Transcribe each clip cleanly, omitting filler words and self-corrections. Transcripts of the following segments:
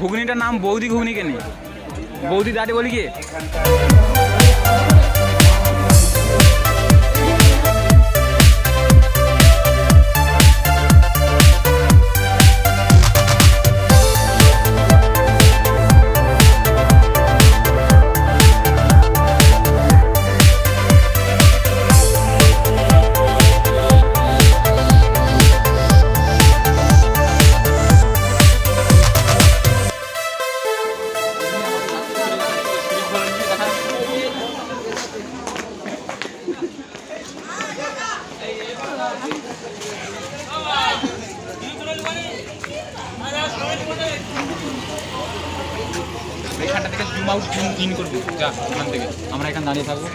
ঘুগনিটার নাম বৌদি ঘুগনি কেন? বৌদি দাঁড়িয়ে বলি কি? এখানটা থেকে জুম আউট জুম ইন করবো, যা ওখান থেকে আমরা এখানে দাঁড়িয়ে থাকবো।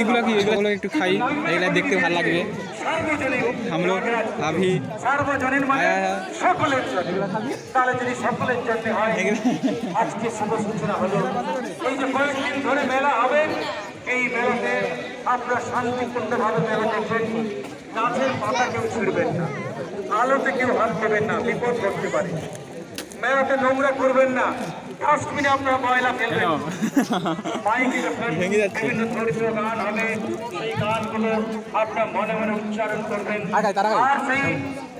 এইগুলা কি এগুলো একটু খাই, এগুলা দেখতে ভালো লাগবে। আমরা আভি সার্বজনীন মানে সকলের জন্য, তাহলে যদি সকলের জন্য হয়। আজকে শুভ সূচনা হলো, এই যে কয়েকদিন ধরে মেলা হবে, এই মেলাতে আপনারা শান্তিপূর্ণভাবে মেলা দেখবেন। গাছের পাতা কেউ ছিঁড়বেন না, আলোতে কেউ হাত দেবেন না, বিপদ করতে পারে। মেলাতে নোংরা করবেন না, ডাস্টবিনে আপনারা ময়লা ফেলবেন। বিভিন্ন ধর্মীয় গান হবে, সেই গানগুলো আপনারা মনে মনে উচ্চারণ করবেন। আর সেই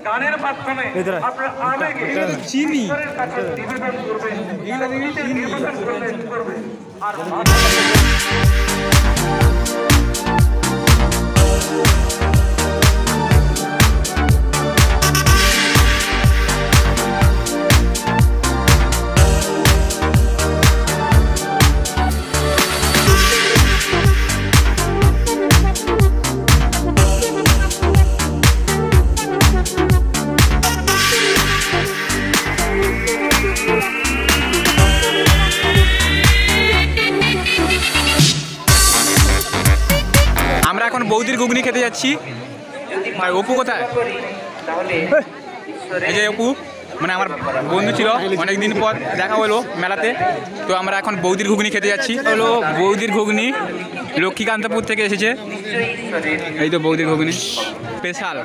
গানের মাধ্যমে আপনারা আবেগে ঈশ্বরের কাছে নিবেদন করবেন, নিবেদন করবেন। আর বৌদির ঘুগনি খেতে যাচ্ছি। ভাই অপু কোথায়? এই যে অপু, মানে আমার বন্ধু ছিল, অনেকদিন পর দেখা হলো মেলাতে। তো আমরা এখন বৌদির ঘুগনি খেতে যাচ্ছি। হলো বৌদির ঘুগনি, লক্ষ্মীকান্তপুর থেকে এসেছে। এই তো বৌদির ঘুগনি স্পেশাল।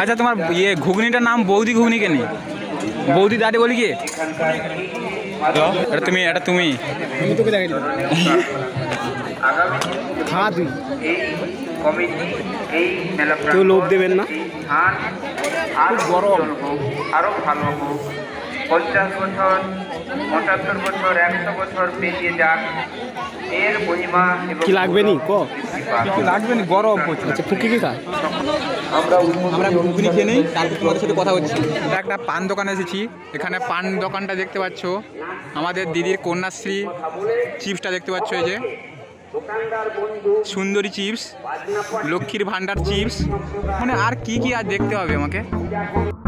আচ্ছা, তোমার ইয়ে ঘুগনিটার নাম বৌদি ঘুগনি কেন? বৌদি দাঁড়িয়ে বলি কি তুমি এটা তুমি তোকে দেখাই খা তুই কেউ লোভ দেবেন না গরম আরো ভালো হোক 50 বছর 75 বছর 100 বছর পেরিয়ে যাক এর মহিমা কি লাগবে নি লাগবে নি গরম আচ্ছা ফুকি কি খায় আমরা ঘুগনি খেয়ে নেই তারপর তোমাদের সাথে কথা হচ্ছে আমরা একটা পান দোকানে এসেছি এখানে পান দোকানটা দেখতে পাচ্ছ আমাদের দিদির কন্যাশ্রী চিপসটা দেখতে পাচ্ছ এই যে সুন্দরী চিপস লক্ষ্মীর ভান্ডার চিপস মানে আর কি কি আর দেখতে হবে আমাকে